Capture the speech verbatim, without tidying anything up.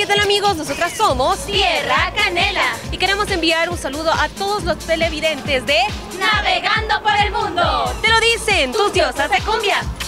¿Qué tal, amigos? Nosotras somos Tierra Canela y queremos enviar un saludo a todos los televidentes de Navegando por el Mundo. Te lo dicen tus diosas de cumbia.